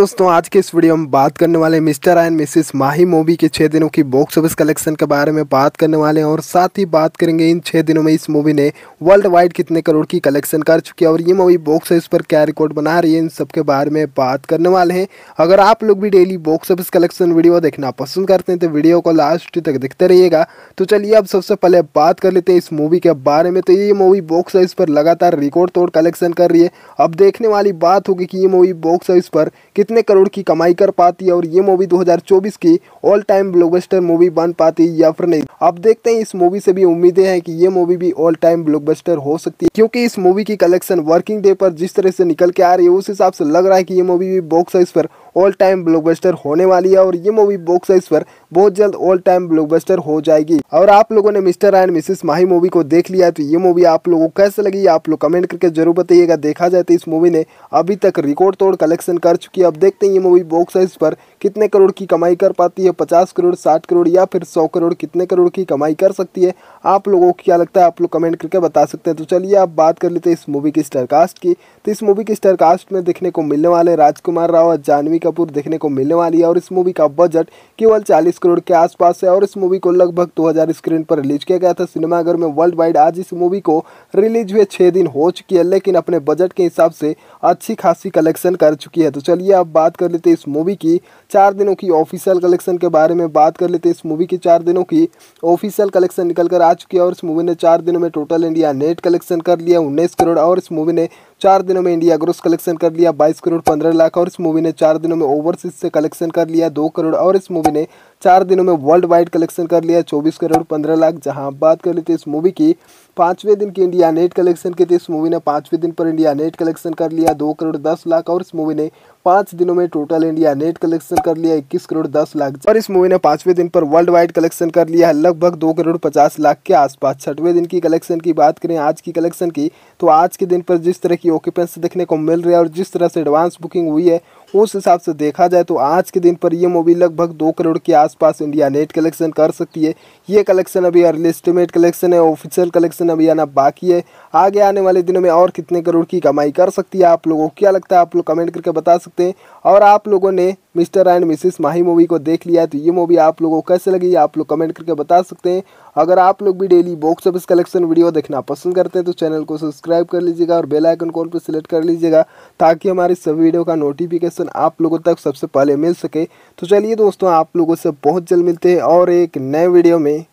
दोस्तों, आज के इस वीडियो में बात करने वाले Mr and Mrs Mahi movie के 6 दिनों की बॉक्स ऑफिस कलेक्शन के बारे में बात करने वाले हैं और साथ ही बात करेंगे इन 6 दिनों में इस मूवी ने वर्ल्ड वाइड कितने करोड़ की कलेक्शन कर चुकी है और ये मूवी बॉक्स ऑफिस पर क्या रिकॉर्ड बना रही है, इन सब के बारे में बात करने वाले हैं। अगर आप लोग भी daily box office collection video देखना पसंद करते हैं तो वीडियो को लास्ट तक देखते रहिएगा। तो चलिए अब सबसे पहले बात कर लेते हैं इस मूवी के बारे में। तो ये मूवी बॉक्स ऑफिस पर लगातार रिकॉर्ड तोड़ कलेक्शन कर रही है। अब देखने वाली बात होगी कि ये मूवी बॉक्स ऑफिस पर कितने करोड़ की कमाई कर पाती है और ये मूवी 2024 की ऑल टाइम ब्लॉकबस्टर मूवी बन पाती है या फिर नहीं। अब देखते हैं, इस मूवी से भी उम्मीदें हैं कि ये मूवी भी ऑल टाइम ब्लॉकबस्टर हो सकती है, क्योंकि इस मूवी की कलेक्शन वर्किंग डे पर जिस तरह से निकल के आ रही है उस हिसाब से लग रहा है कि ये मूवी भी बॉक्स ऑफिस पर ऑल टाइम ब्लॉकबस्टर होने वाली है और ये मूवी बॉक्स ऑफिस पर बहुत जल्द ऑल टाइम ब्लॉकबस्टर हो जाएगी। और आप लोगों ने Mr and Mrs Mahi movie को देख लिया तो ये मूवी आप लोगों को कैसे लगी आप लोग कमेंट करके जरूर बताइएगा। देखा जाए तो इस मूवी ने अभी तक रिकॉर्ड तोड़ कलेक्शन कर चुकी है। अब देखते हैं ये मूवी बॉक्स ऑफिस पर कितने करोड़ की कमाई कर पाती है, 50 करोड़, 60 करोड़ या फिर 100 करोड़ कितने करोड़ की कमाई कर सकती है। आप लोगों को क्या लगता है आप लोग कमेंट करके बता सकते हैं। तो चलिए आप बात कर लेते हैं इस मूवी की स्टारकास्ट की। तो इस मूवी की स्टारकास्ट में देखने को मिलने वाले राजकुमार राव और जानवी कपूर देखने को मिलने वाली है और इस मूवी का बजट केवल 40 करोड़ के आसपास है और इस मूवी को लगभग 2000 स्क्रीन पर रिलीज किया गया था सिनेमाघर में वर्ल्ड वाइड। आज इस मूवी को रिलीज हुए 6 दिन हो चुकी है लेकिन अपने बजट के हिसाब से अच्छी खासी कलेक्शन कर चुकी है। तो चलिए आप बात कर लेते हैं इस मूवी की 4 दिनों की ऑफिशियल कलेक्शन के बारे में। बात कर लेते हैं इस मूवी की 4 दिनों की ऑफिशियल कलेक्शन निकल कर आ चुकी है और इस मूवी ने 4 दिनों में टोटल इंडिया नेट कलेक्शन कर लिया 19 करोड़ और इस मूवी ने 4 दिनों में इंडिया ग्रोस कलेक्शन कर लिया 22 करोड़ 15 लाख और इस मूवी ने 4 दिनों में ओवरसीज से कलेक्शन कर लिया 2 करोड़ और इस मूवी ने 4 दिनों में वर्ल्ड वाइड कलेक्शन कर लिया 24 करोड़ 15 लाख। जहां बात कर लेते हैं इस मूवी की 5वें दिन की इंडिया नेट कलेक्शन की, तो इस मूवी ने 5वें दिन पर इंडिया नेट कलेक्शन कर लिया 2 करोड़ 10 लाख और इस मूवी ने 5 दिनों में टोटल इंडिया नेट कलेक्शन कर लिया 21 करोड़ 10 लाख और इस मूवी ने 5वें दिन पर वर्ल्ड वाइड कलेक्शन कर लिया लगभग 2 करोड़ 50 लाख के आसपास। 6वें दिन की कलेक्शन की बात करें आज की कलेक्शन की, तो आज के दिन पर जिस तरह की ऑक्यूपेंसी देखने को मिल रही है और जिस तरह से एडवांस बुकिंग हुई है उस हिसाब से देखा जाए तो आज के दिन पर यह मूवी लगभग 2 करोड़ के आसपास इंडिया नेट कलेक्शन कर सकती है। ये कलेक्शन अभी अर्ली एस्टिमेट कलेक्शन है, ऑफिशियल कलेक्शन अभी आना बाकी है। आगे आने वाले दिनों में और कितने करोड़ की कमाई कर सकती है आप लोगों को क्या लगता है आप लोग कमेंट करके बता सकते हैं। और आप लोगों ने Mr and Mrs Mahi movie को देख लिया तो ये मूवी आप लोगों को कैसे लगी आप लोग कमेंट करके बता सकते हैं। अगर आप लोग भी daily box office collection video देखना पसंद करते हैं तो चैनल को सब्सक्राइब कर लीजिएगा और बेल आइकन को ऑल पर सिलेक्ट कर लीजिएगा ताकि हमारी सभी वीडियो का नोटिफिकेशन आप लोगों तक सबसे पहले मिल सके। तो चलिए दोस्तों, आप लोगों से बहुत जल्द मिलते हैं और एक नए वीडियो में।